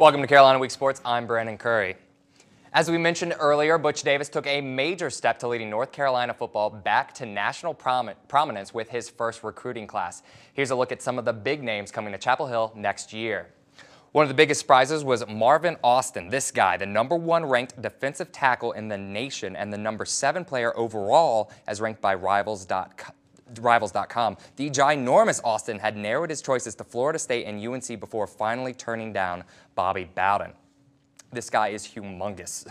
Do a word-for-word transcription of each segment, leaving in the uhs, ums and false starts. Welcome to Carolina Week Sports. I'm Brandon Curry. As we mentioned earlier, Butch Davis took a major step to leading North Carolina football back to national prom prominence with his first recruiting class. Here's a look at some of the big names coming to Chapel Hill next year. One of the biggest surprises was Marvin Austin, this guy, the number one ranked defensive tackle in the nation and the number seven player overall as ranked by Rivals dot com. The ginormous Austin had narrowed his choices to Florida State and U N C before finally turning down Bobby Bowden. This guy is humongous.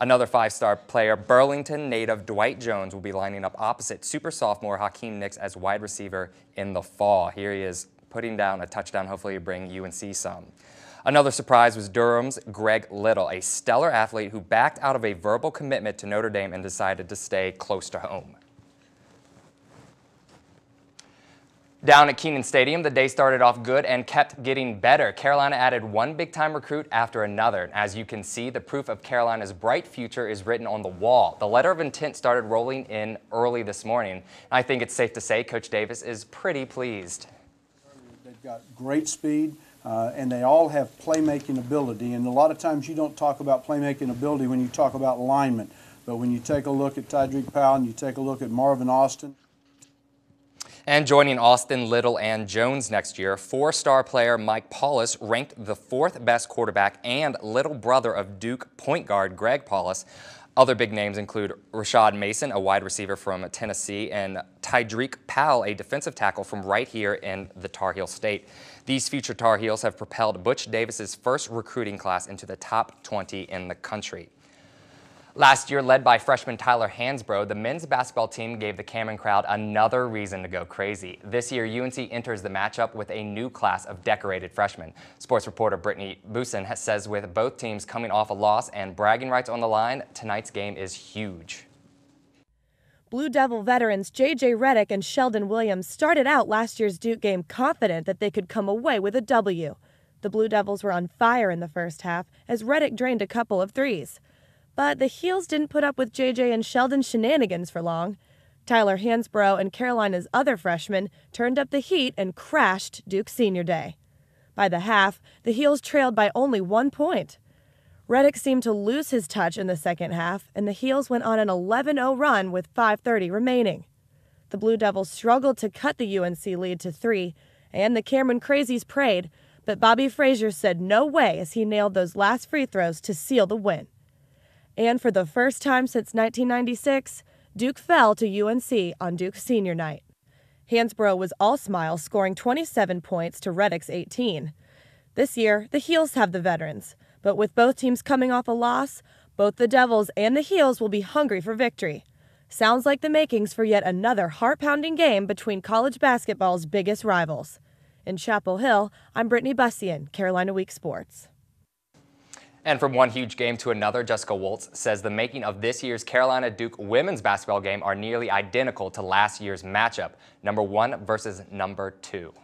Another five-star player, Burlington native Dwight Jones, will be lining up opposite super sophomore Hakeem Nicks as wide receiver in the fall. Here he is, putting down a touchdown, hopefully to bring U N C some. Another surprise was Durham's Greg Little, a stellar athlete who backed out of a verbal commitment to Notre Dame and decided to stay close to home. Down at Kenan Stadium, the day started off good and kept getting better. Carolina added one big-time recruit after another. As you can see, the proof of Carolina's bright future is written on the wall. The letter of intent started rolling in early this morning. I think it's safe to say Coach Davis is pretty pleased. They've got great speed, uh, and they all have playmaking ability. And a lot of times you don't talk about playmaking ability when you talk about alignment. But when you take a look at Tydreke Powell and you take a look at Marvin Austin. And joining Austin, Little, and Jones next year, four-star player Mike Paulus, ranked the fourth best quarterback and little brother of Duke point guard Greg Paulus. Other big names include Rashad Mason, a wide receiver from Tennessee, and Tydreke Powell, a defensive tackle from right here in the Tar Heel State. These future Tar Heels have propelled Butch Davis's first recruiting class into the top twenty in the country. Last year, led by freshman Tyler Hansbrough, the men's basketball team gave the Cameron crowd another reason to go crazy. This year, U N C enters the matchup with a new class of decorated freshmen. Sports reporter Brittany Bussian says with both teams coming off a loss and bragging rights on the line, tonight's game is huge. Blue Devil veterans J J Redick and Sheldon Williams started out last year's Duke game confident that they could come away with a W. The Blue Devils were on fire in the first half as Redick drained a couple of threes. But the Heels didn't put up with J J and Sheldon's shenanigans for long. Tyler Hansbrough and Carolina's other freshmen turned up the heat and crashed Duke Senior Day. By the half, the Heels trailed by only one point. Redick seemed to lose his touch in the second half, and the Heels went on an eleven oh run with five thirty remaining. The Blue Devils struggled to cut the U N C lead to three, and the Cameron Crazies prayed, but Bobby Frazier said no way as he nailed those last free throws to seal the win. And for the first time since nineteen ninety-six, Duke fell to U N C on Duke Senior Night. Hansbrough was all smiles, scoring twenty-seven points to Redick's eighteen. This year, the Heels have the veterans, but with both teams coming off a loss, both the Devils and the Heels will be hungry for victory. Sounds like the makings for yet another heart-pounding game between college basketball's biggest rivals. In Chapel Hill, I'm Brittany Bussian, Carolina Week Sports. And from one huge game to another, Jessica Woltz says the making of this year's Carolina Duke women's basketball game are nearly identical to last year's matchup, number one versus number two.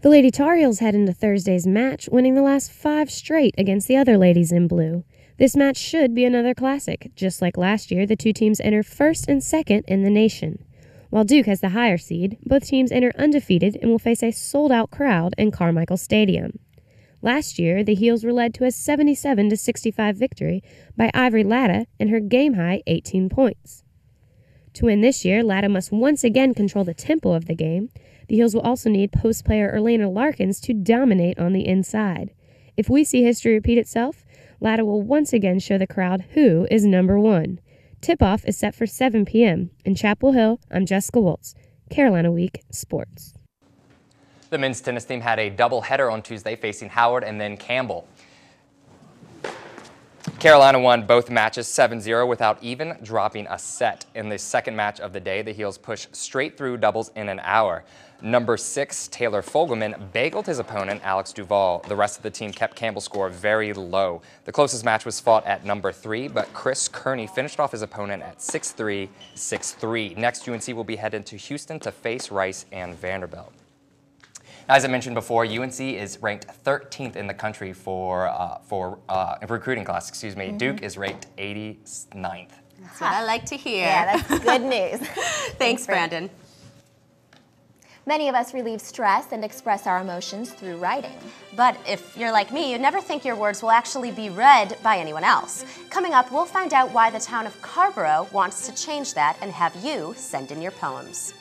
The Lady Tar Heels head into Thursday's match, winning the last five straight against the other ladies in blue. This match should be another classic. Just like last year, the two teams enter first and second in the nation. While Duke has the higher seed, both teams enter undefeated and will face a sold-out crowd in Carmichael Stadium. Last year, the Heels were led to a seventy-seven to sixty-five victory by Ivory Latta and her game-high eighteen points. To win this year, Latta must once again control the tempo of the game. The Heels will also need post player Elena Larkins to dominate on the inside. If we see history repeat itself, Latta will once again show the crowd who is number one. Tip-off is set for seven p m In Chapel Hill, I'm Jessica Woltz, Carolina Week Sports. The men's tennis team had a doubleheader on Tuesday, facing Howard and then Campbell. Carolina won both matches seven zero without even dropping a set. In the second match of the day, the Heels pushed straight through doubles in an hour. Number six, Taylor Fogelman, bageled his opponent, Alex Duval. The rest of the team kept Campbell's score very low. The closest match was fought at number three, but Chris Kearney finished off his opponent at six three, six three. Next, U N C will be headed to Houston to face Rice and Vanderbilt. As I mentioned before, U N C is ranked thirteenth in the country for uh, for uh, recruiting class. Excuse me. Mm-hmm. Duke is ranked eighty-ninth. That's what I like to hear. Yeah, that's good news. Thanks, Thanks, Brandon. Many of us relieve stress and express our emotions through writing. But if you're like me, you never think your words will actually be read by anyone else. Coming up, we'll find out why the town of Carrboro wants to change that and have you send in your poems.